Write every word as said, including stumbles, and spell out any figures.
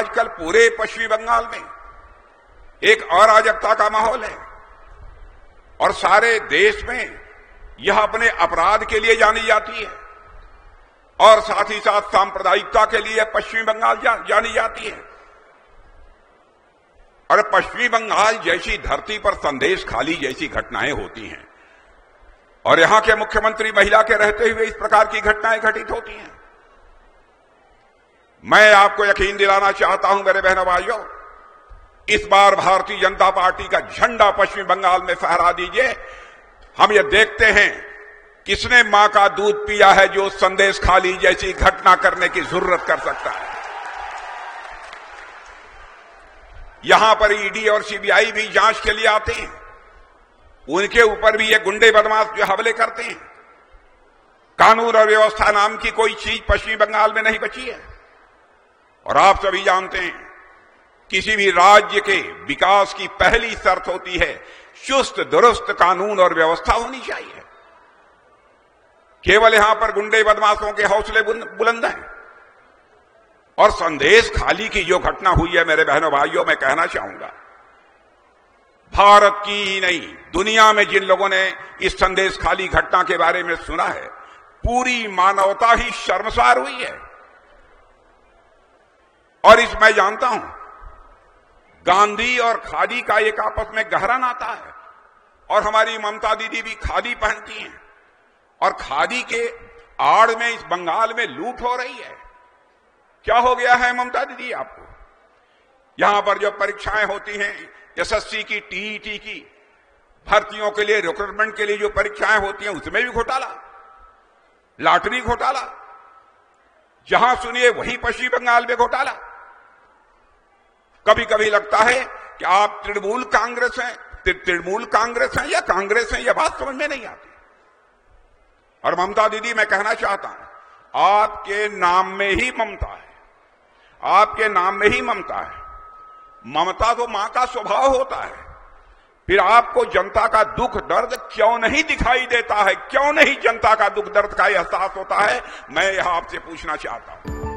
आजकल पूरे पश्चिमी बंगाल में एक अराजकता का माहौल है और सारे देश में यह अपने अपराध के लिए जानी जाती है और साथ ही साथ सांप्रदायिकता के लिए पश्चिमी बंगाल जा, जानी जाती है। और पश्चिमी बंगाल जैसी धरती पर संदेशखाली जैसी घटनाएं होती हैं और यहां के मुख्यमंत्री महिला के रहते हुए इस प्रकार की घटनाएं घटित होती हैं। मैं आपको यकीन दिलाना चाहता हूं मेरे बहनों भाइयों, इस बार भारतीय जनता पार्टी का झंडा पश्चिम बंगाल में फहरा दीजिए। हम ये देखते हैं किसने मां का दूध पिया है जो संदेशखाली जैसी घटना करने की जरूरत कर सकता है। यहां पर ईडी और सीबीआई भी जांच के लिए आते हैं, उनके ऊपर भी ये गुंडे बदमाश जो हमले करते हैं। कानून और व्यवस्था नाम की कोई चीज पश्चिम बंगाल में नहीं बची है। और आप सभी जानते हैं किसी भी राज्य के विकास की पहली शर्त होती है चुस्त दुरुस्त कानून और व्यवस्था होनी चाहिए। केवल यहां पर गुंडे बदमाशों के हौसले बुलंद हैं। और संदेशखाली की जो घटना हुई है मेरे बहनों भाइयों, मैं कहना चाहूंगा भारत की ही नहीं दुनिया में जिन लोगों ने इस संदेशखाली घटना के बारे में सुना है पूरी मानवता ही शर्मसार हुई है। और इस मैं जानता हूं गांधी और खादी का एक आपस में गहरा नाता है और हमारी ममता दीदी भी खादी पहनती हैं और खादी के आड़ में इस बंगाल में लूट हो रही है। क्या हो गया है ममता दीदी आपको? यहां पर जो परीक्षाएं होती हैं एस एस सी की, टी ई टी की भर्तियों के लिए, रिक्रूटमेंट के लिए जो परीक्षाएं होती हैं उसमें भी घोटाला, लॉटरी घोटाला। जहां सुनिए वहीं पश्चिम बंगाल में घोटाला। कभी कभी लगता है कि आप तृणमूल कांग्रेस हैं तृणमूल कांग्रेस हैं या कांग्रेस हैं, यह बात समझ में नहीं आती। और ममता दीदी मैं कहना चाहता हूं आपके नाम में ही ममता है, आपके नाम में ही ममता है। ममता तो मां का स्वभाव होता है। फिर आपको जनता का दुख दर्द क्यों नहीं दिखाई देता है? क्यों नहीं जनता का दुख दर्द का एहसास होता है? मैं यह आपसे पूछना चाहता हूं।